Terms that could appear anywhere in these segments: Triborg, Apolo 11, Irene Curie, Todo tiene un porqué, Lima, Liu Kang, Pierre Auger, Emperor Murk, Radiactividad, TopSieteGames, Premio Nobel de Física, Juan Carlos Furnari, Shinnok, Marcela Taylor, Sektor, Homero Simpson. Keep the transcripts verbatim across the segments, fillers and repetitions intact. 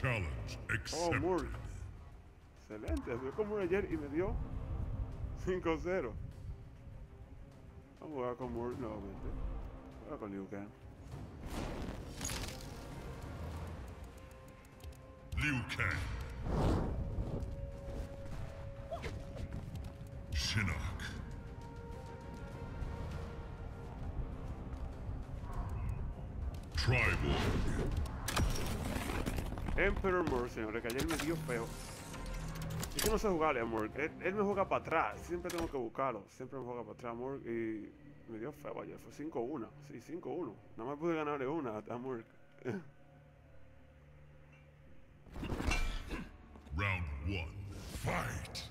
Challenge accepted. Oh, Murk. Excelente, se dio con Murk ayer y me dio cinco cero. Vamos a jugar con Murk nuevamente. Voy a jugar con Liu Kang. Liu Kang. Shinnok. Triborg. Emperor Murk, señores, que ayer me dio feo. Es que no sé jugarle a Murk, él, él me juega para atrás, siempre tengo que buscarlo, siempre me juega para atrás Murk y me dio feo ayer, fue cinco uno, sí, cinco uno, nada más pude ganarle una a Murk. Round one, fight!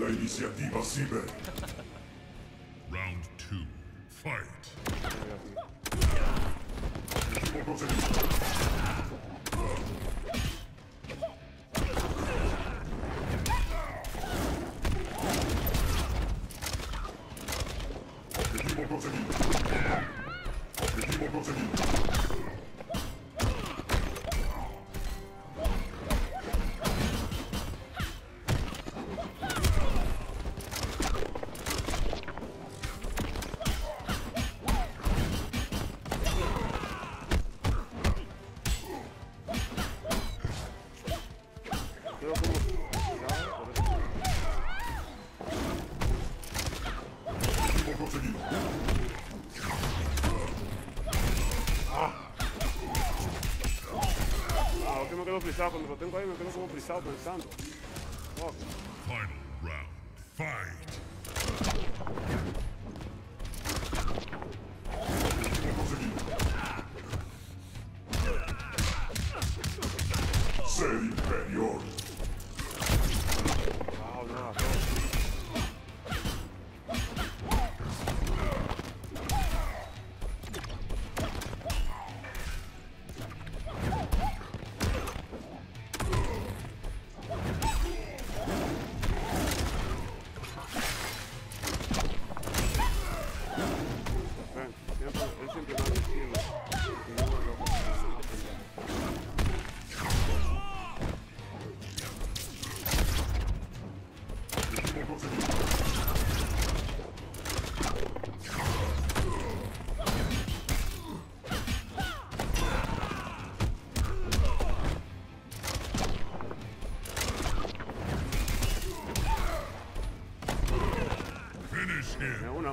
La iniciativa Ciber. Round two, fight. Cuando lo tengo ahí me quedo como frisado pensando. Fuck. Final round. Fight. Ser inferior. Wow, no, no.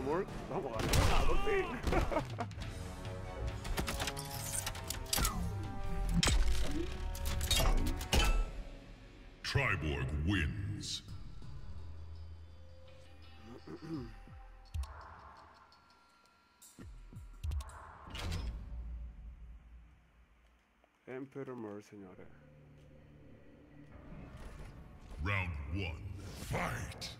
Murk, vamos a ganar por fin. Triborg wins. Emperor Murk, señores. Round one, fight.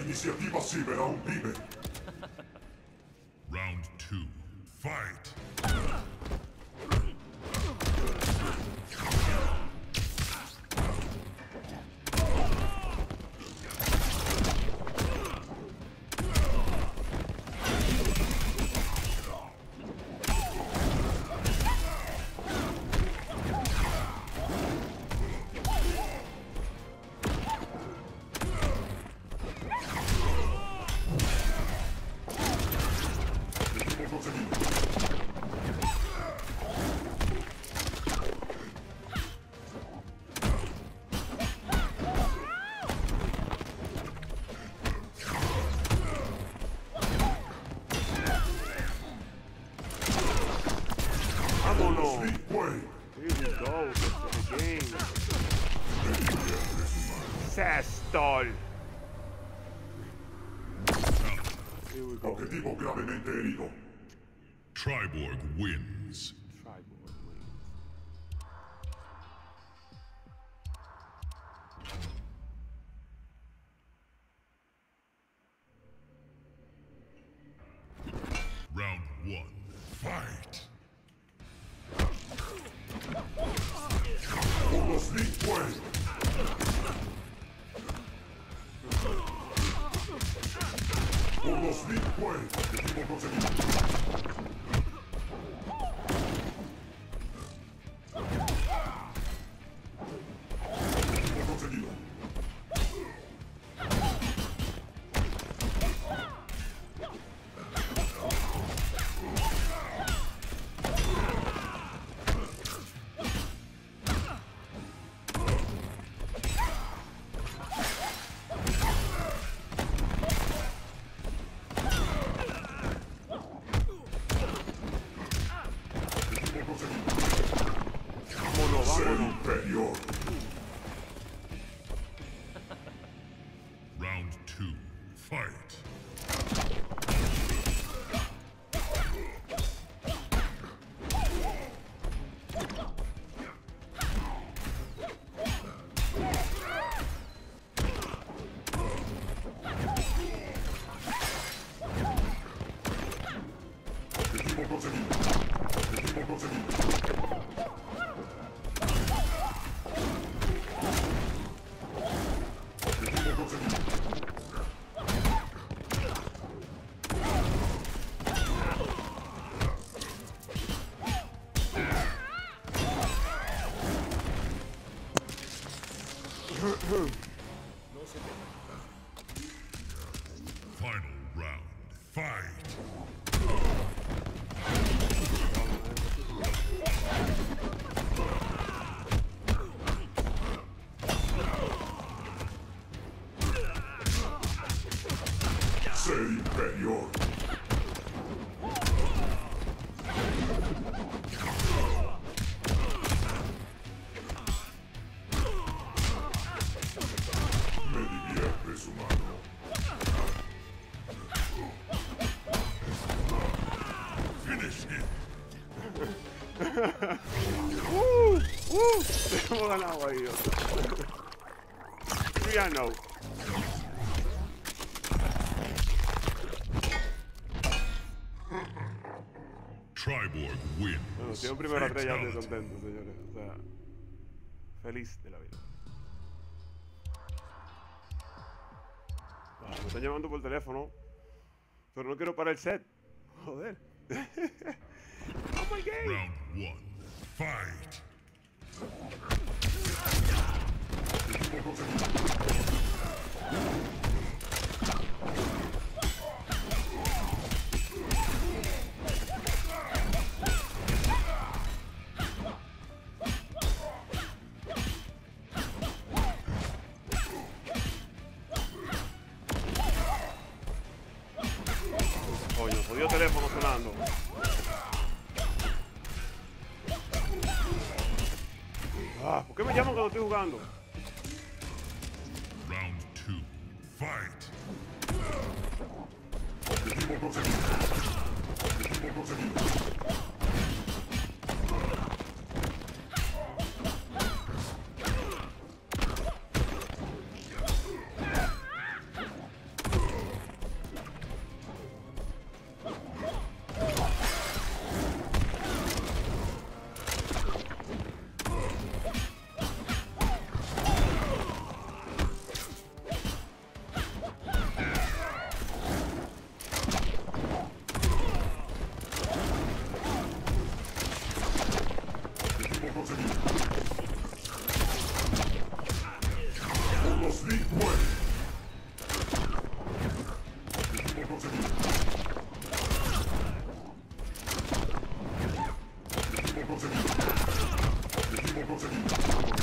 iniziativa si verrà un vive. Round two, fight! Sektor. Obiettivo gravemente erido. Triborg wins. Triborg wins. Round one. Fight. Uno sneak play. Uno sneak play, obiettivo conseguito. Obiettivo conseguido. Round two, fight! Obiettivo conseguito! Obiettivo conseguito! Final round, fight! ¡Uh! ¡Uh! Hemos ganado ahí. We ganó. Triborg wins. Bueno, si un primero a tres ya estoy contento, señores. O sea, feliz de la vida. Ah, me están llamando por teléfono. Pero no quiero parar el set. Joder. Oh my God. Round one, fight! Coño, jodido teléfono sonando. Ah, ¿por qué me llaman cuando estoy jugando? Round two, fight. Obiettivo conseguido. Obiettivo conseguido.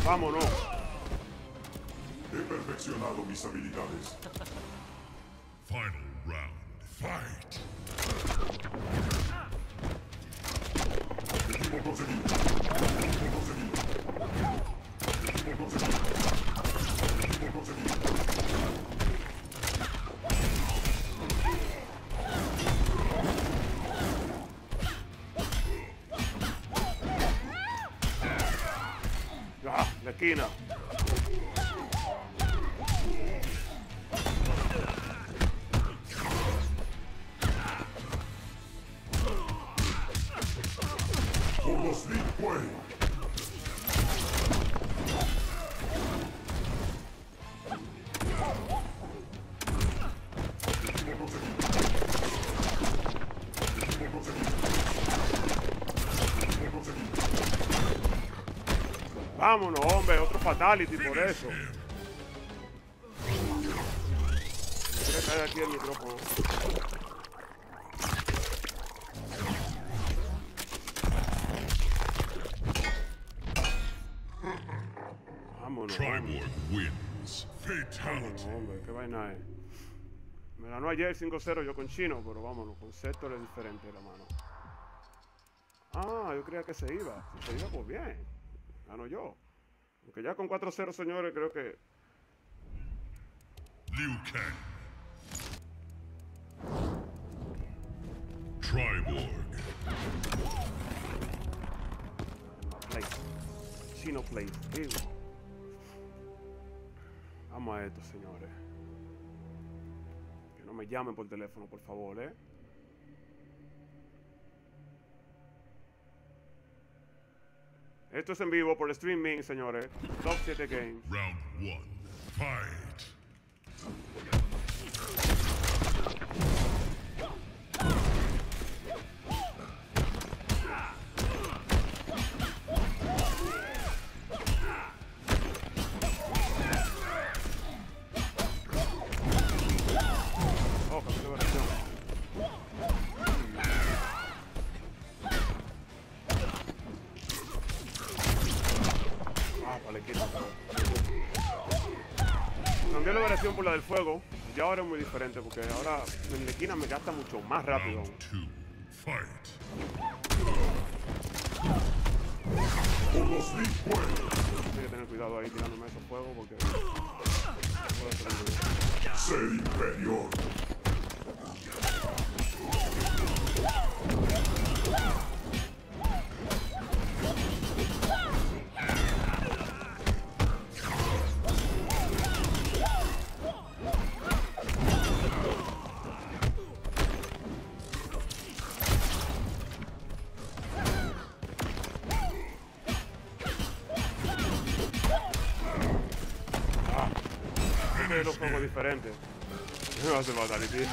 ¡Vámonos! He perfeccionado mis habilidades. Final round. Fight. Equipo conseguido. Equipo conseguido. Equipo conseguido. Equipo conseguido. La esquina. Por los Liu Kang. Vámonos, hombre, otro fatality por eso. Voy a caer aquí el micrófono. Vámonos. Triborg wins. Fatality. Hombre, qué vaina es. Me ganó ayer cinco cero yo con Chino, pero vámonos, con Sektor es diferente, hermano. Ah, yo creía que se iba. Si se iba, pues bien. Gano yo. Aunque ya con cuatro cero, señores, creo que... Liu Kang. Triborg. Place. Chino Place. Digo. Vamos a esto, señores. Que no me llamen por teléfono, por favor, ¿eh? Esto es en vivo por el streaming, señores. Top siete Games. Round uno. Fight. Oh, qué liberación. Cambié la variación por la del fuego. Y ahora es muy diferente porque ahora en la esquina me gasta mucho más rápido. Hay que tener cuidado ahí tirándome esos fuegos porque... Ser inferior. Los juegos diferentes. Me va a hacer fatality.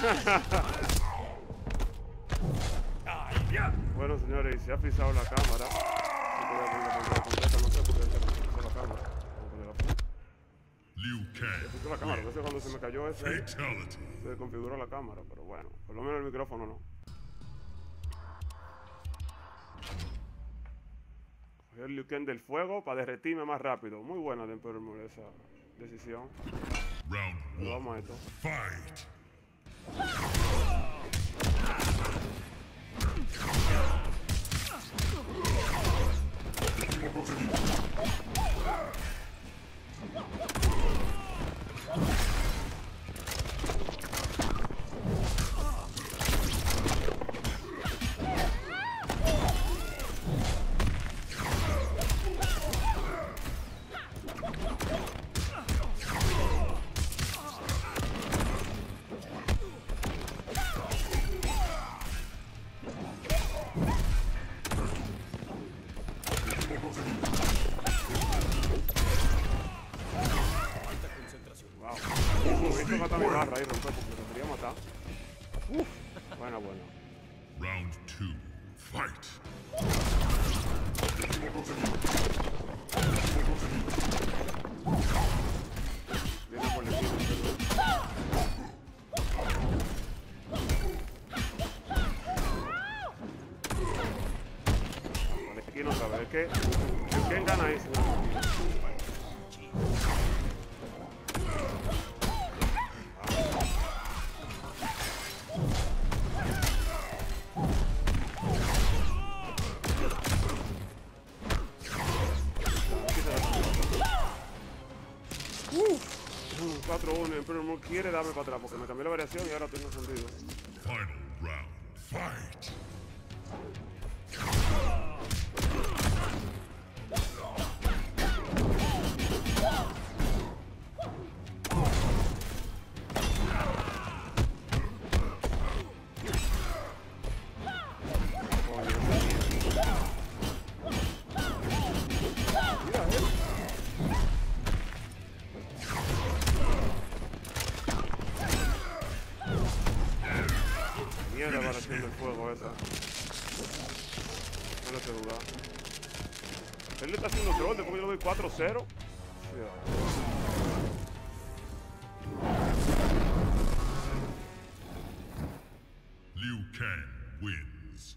Bueno, señores, se ha frisado la cámara. No sé por qué se frisó la cámara. Liu Kang. Se frisó la cámara. No sé cuándo se me cayó ese. Se desconfiguró la cámara, pero bueno. Por lo menos el micrófono no. Cogí el Liu Kang del fuego para derretirme más rápido. Muy buena de Emperor Murk esa decisión. Round one. Fight. Que Schön da nice. cuatro uno, Emperor Murk quiere darme para atrás porque me cambió la variación y ahora tengo sentido. Final round, fight. Él le está haciendo troll, después yo le doy cuatro cero. Liu Kang wins.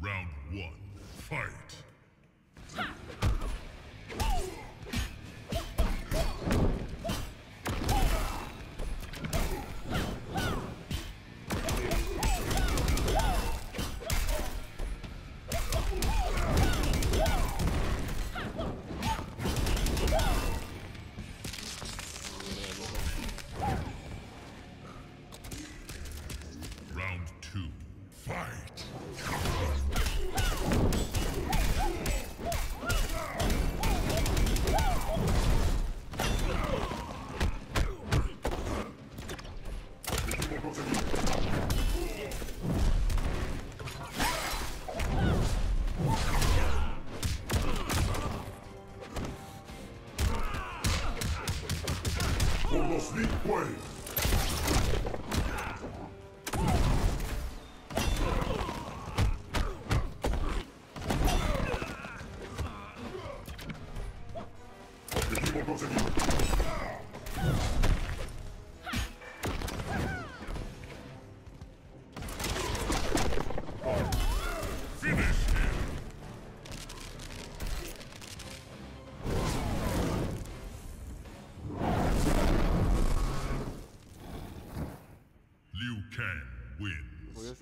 Round one, fight.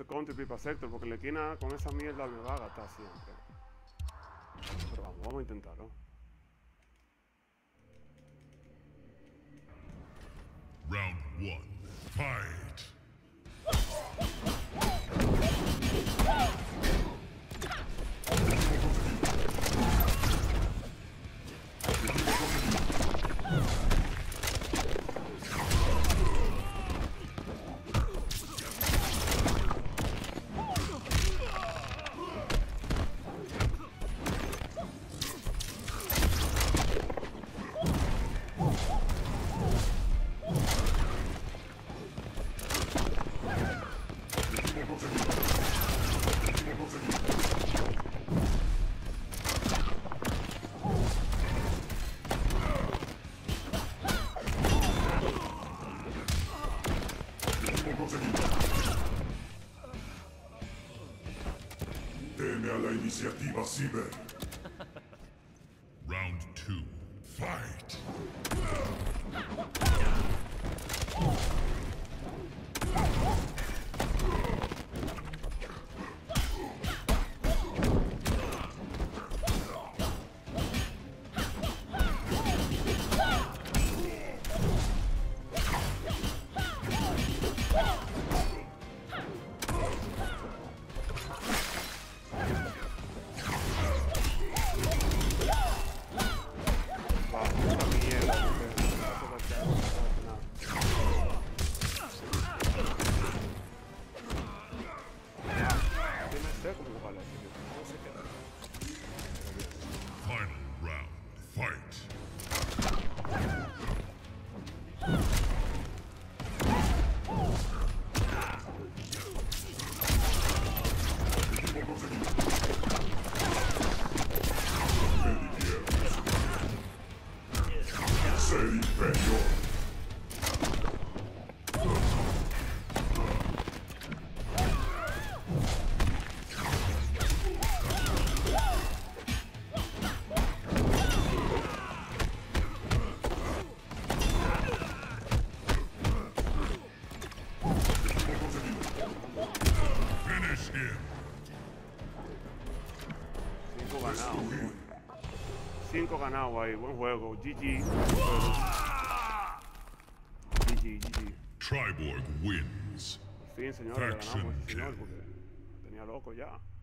Contribute para Sektor porque le tiene con esa mierda, me va a gastar siempre. Pero vamos, vamos a intentarlo. Round uno, fight. Teme a la iniciativa Ciber. Round two, fight. Wow. Cinco ganados. Cinco ganados ahí. Buen juego. G G. G G, G G. Triborg wins. Sí, señor, ganamos, señor, porque tenía loco ya.